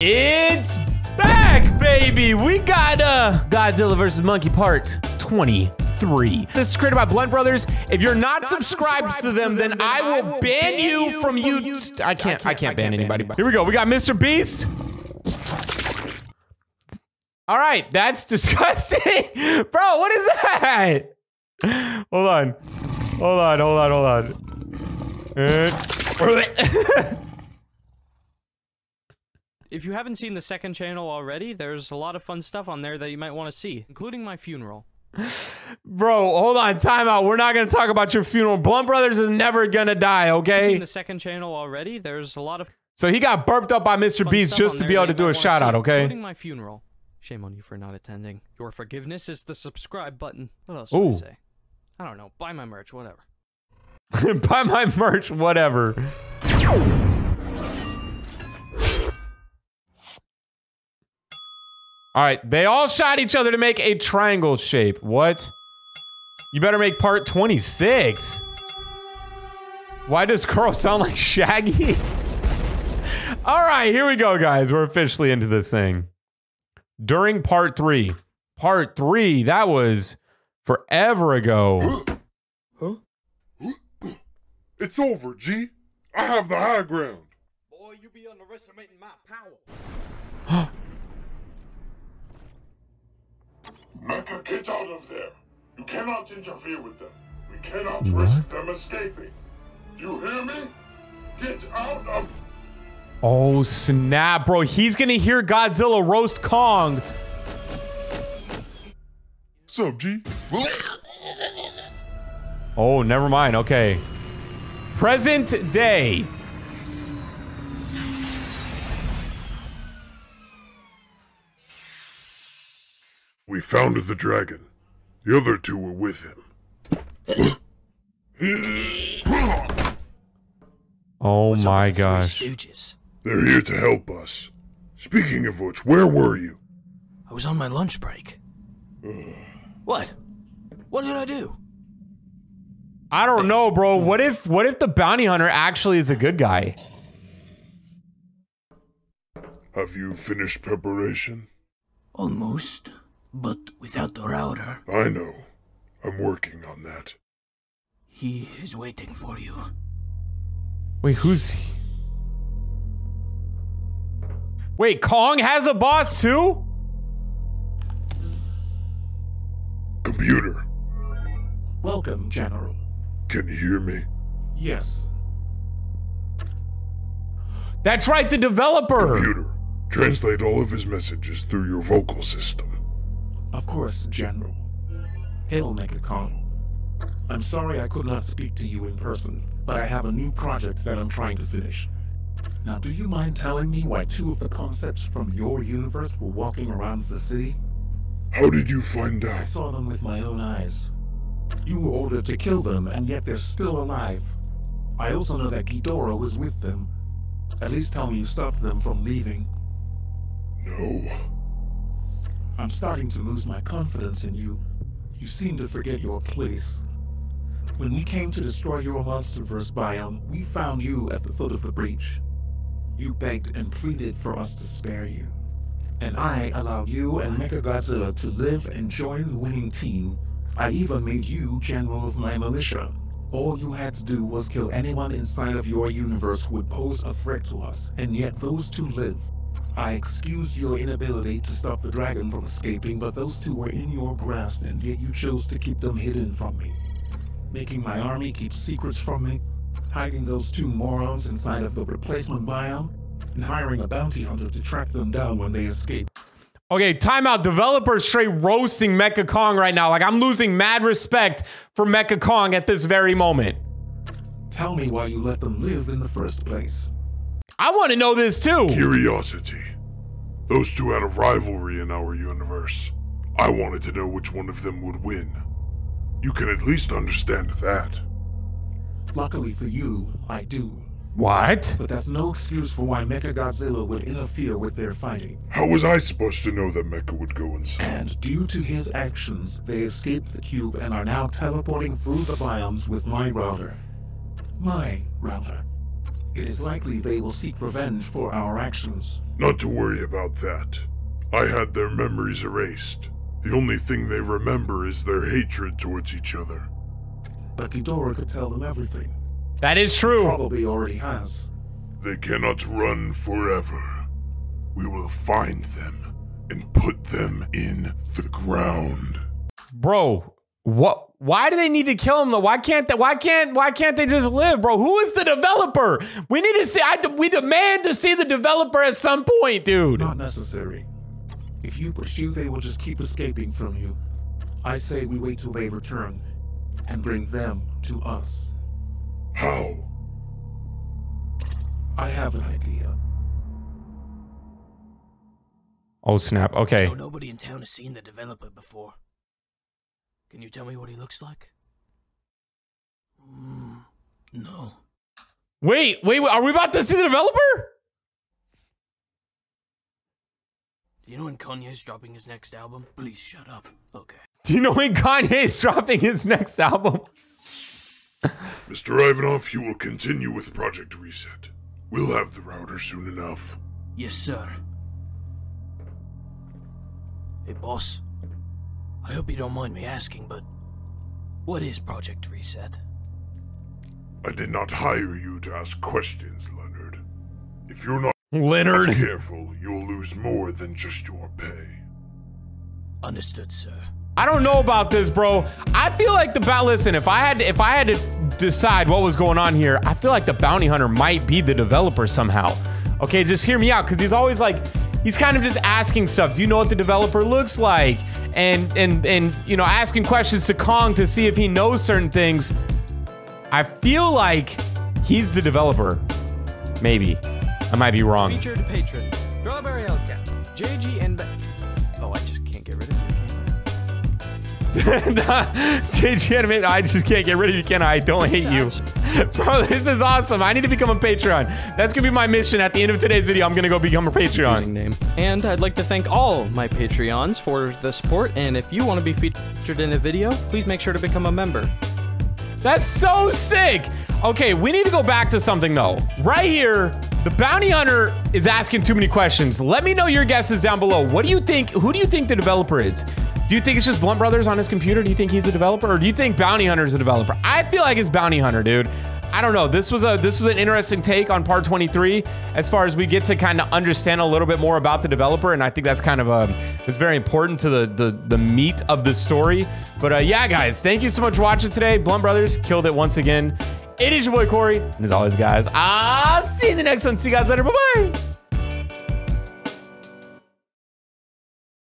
It's back, baby! We got Godzilla vs. Monkey Part 23. This is created by Blunt Brothers. If you're not subscribed to them, then I will ban you from YouTube. I can't ban anybody. Here we go. We got Mr. Beast. All right, that's disgusting. Bro, what is that? Hold on. If you haven't seen the second channel already, there's a lot of fun stuff on there that you might want to see, including my funeral. Bro, hold on, time out. We're not going to talk about your funeral. Blunt Brothers is never going to die, okay? Seen the second channel already? There's a lot of So he got burped up by Mr. Beast just to be able to do a shout out, okay? Including my funeral. Shame on you for not attending. Your forgiveness is the subscribe button. What else do I say? I don't know. Buy my merch, whatever. Buy my merch, whatever. All right, they all shot each other to make a triangle shape. What? You better make part 26. Why does Carl sound like Shaggy? All right, here we go, guys. We're officially into this thing. During part 3. Part 3, that was forever ago. Huh? It's over, G. I have the high ground. Boy, you be underestimating my power. Mecha, get out of there. You cannot interfere with them. We cannot risk them escaping. Do you hear me? Get out of... Oh, snap, bro. He's gonna hear Godzilla roast Kong. What's up, G? Oh, never mind. Okay. Present day. We founded the dragon. The other two were with him. Oh my gosh. They're here to help us. Speaking of which, where were you? I was on my lunch break. What? What did I do? I don't know, bro. What if the bounty hunter actually is a good guy? Have you finished preparation? Almost. But without the router... I know. I'm working on that. He is waiting for you. Wait, who's he? Wait, Kong has a boss too? Computer. Welcome, General. Can you hear me? Yes. That's right, the developer! Computer, translate all of his messages through your vocal system. Of course, General. Hail, Megacon. I'm sorry I could not speak to you in person, but I have a new project that I'm trying to finish. Now, do you mind telling me why two of the concepts from your universe were walking around the city? How did you find out? I saw them with my own eyes. You were ordered to kill them, and yet they're still alive. I also know that Ghidorah was with them. At least tell me you stopped them from leaving. No. I'm starting to lose my confidence in you. You seem to forget your place. When we came to destroy your monsterverse biome, we found you at the foot of the breach. You begged and pleaded for us to spare you. And I allowed you and Mechagodzilla to live and join the winning team. I even made you general of my militia. All you had to do was kill anyone inside of your universe who would pose a threat to us, and yet those two live. I excused your inability to stop the dragon from escaping, but those two were in your grasp, and yet you chose to keep them hidden from me. Making my army keep secrets from me, hiding those two morons inside of the replacement biome, and hiring a bounty hunter to track them down when they escape. Okay, timeout. Developers straight roasting Mecha Kong right now. Like, I'm losing mad respect for Mecha Kong at this very moment. Tell me why you let them live in the first place. I want to know this too. Curiosity. Those two had a rivalry in our universe. I wanted to know which one of them would win. You can at least understand that. Luckily for you, I do. What? But that's no excuse for why Mechagodzilla would interfere with their fighting. How was I supposed to know that Mecha would go insane? And due to his actions, they escaped the cube and are now teleporting through the biomes with my router. It is likely they will seek revenge for our actions. Not to worry about that. I had their memories erased. The only thing they remember is their hatred towards each other. But Ghidorah could tell them everything. That is true. Probably already has. They cannot run forever. We will find them and put them in the ground. Bro, what? Why do they need to kill him though? Why can't they just live, bro? Who is the developer? We need to see. We demand to see the developer at some point, dude. Not necessary. If you pursue, they will just keep escaping from you. I say we wait till they return and bring them to us. How? I have an idea. Oh snap! Okay. No, nobody in town has seen the developer before. Can you tell me what he looks like? No. Wait, are we about to see the developer? Do you know when Kanye's dropping his next album? Please shut up. Okay. Do you know when Kanye's dropping his next album? Mr. Ivanov, you will continue with Project Reset. We'll have the router soon enough. Yes, sir. Hey, boss. I hope you don't mind me asking, but what is Project Reset? I did not hire you to ask questions, Leonard. If you're not careful, you'll lose more than just your pay. Understood, sir. I don't know about this, bro. I feel like the listen, if I had to decide what was going on here, I feel like the bounty hunter might be the developer somehow. Okay, just hear me out, because he's always like, he's kind of just asking stuff. Do you know what the developer looks like? And you know, asking questions to Kong to see if he knows certain things. I feel like he's the developer. Maybe. I might be wrong. Featured patrons. Strawberry Elka, JG and... Oh, I just can't get rid of you, can I? JG Animated, I just can't get rid of you, can I? I don't hate you. Bro, this is awesome. I need to become a Patreon. That's gonna be my mission at the end of today's video. I'm gonna go become a Patreon. And I'd like to thank all my Patreons for the support, and if you want to be featured in a video, please make sure to become a member. That's so sick. Okay, we need to go back to something though. Right here, the bounty hunter is asking too many questions. Let me know your guesses down below. What do you think? Who do you think the developer is? Do you think it's just Blunt Brothers on his computer? Do you think he's a developer? Or do you think Bounty Hunter's a developer? I feel like it's Bounty Hunter, dude. I don't know. This was an interesting take on part 23 as far as we get to kind of understand a little bit more about the developer, and I think that's kind of it's very important to the meat of the story. But yeah, guys, thank you so much for watching today. Blunt Brothers killed it once again. It is your boy Corey, and as always, guys, I'll see you in the next one. See you guys later. Bye-bye.